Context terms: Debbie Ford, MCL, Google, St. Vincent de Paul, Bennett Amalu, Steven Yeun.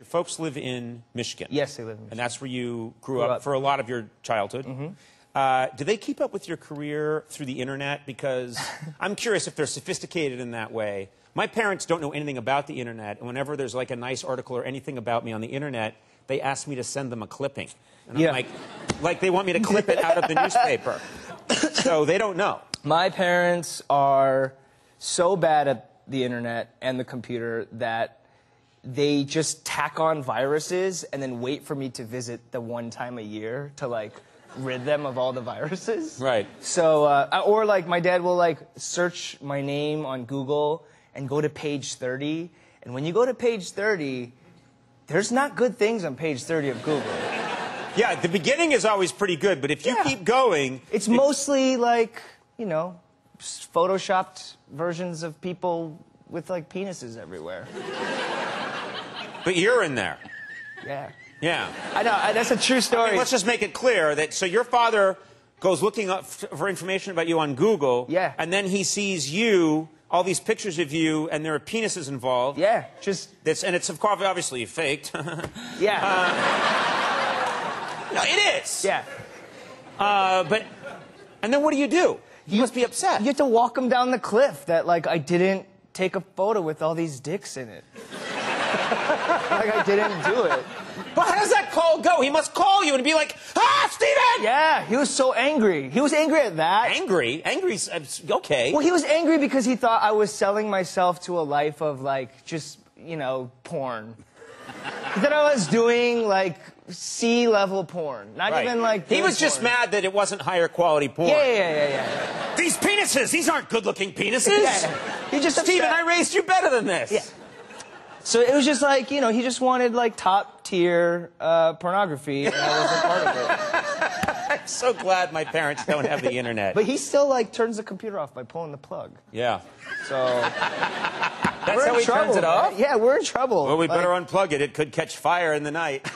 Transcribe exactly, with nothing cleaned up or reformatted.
Your folks live in Michigan. Yes, they live in Michigan. And that's where you grew, grew up, up for a lot of your childhood. Mm-hmm. Uh, do they keep up with your career through the internet? Because I'm curious if they're sophisticated in that way. My parents don't know anything about the internet, and whenever there's like a nice article or anything about me on the internet, they ask me to send them a clipping. And I'm yeah. like, like they want me to clip it out of the newspaper. So they don't know. My parents are so bad at the internet and the computer that they just tack on viruses and then wait for me to visit the one time a year to like rid them of all the viruses. Right. So, uh, or like my dad will like search my name on Google and go to page thirty. And when you go to page thirty, there's not good things on page thirty of Google. Yeah, the beginning is always pretty good, but if you yeah. keep going... It's it... mostly like, you know, photoshopped versions of people with like penises everywhere. But you're in there. Yeah. Yeah. I know, I, that's a true story. I mean, let's just make it clear that, so your father goes looking up for information about you on Google. Yeah. And then he sees you, all these pictures of you, and there are penises involved. Yeah, just... That's, and it's of course obviously faked. yeah. Uh, no, it is. Yeah. Uh, but, and then what do you do? You, you must be upset. You have to walk him down the cliff that, like, I didn't take a photo with all these dicks in it. Like I didn't do it. But how does that call go? He must call you and be like, ah, Steven! Yeah, he was so angry. He was angry at that. Angry? Angry's uh, okay. Well, he was angry because he thought I was selling myself to a life of, like, just, you know, porn. He thought I was doing, like, C-level porn. Not right. even, like, He was porn. just mad that it wasn't higher quality porn. Yeah, yeah, yeah, yeah. yeah. These penises, these aren't good-looking penises. Yeah. He just Steven, upset. I raised you better than this. Yeah. So it was just like, you know, he just wanted, like, top-tier uh, pornography, and I wasn't part of it. I'm so glad my parents don't have the internet. But he still, like, turns the computer off by pulling the plug. Yeah. So... That's how he turns it off? Yeah, we're in trouble. Well, we better unplug it. It could catch fire in the night.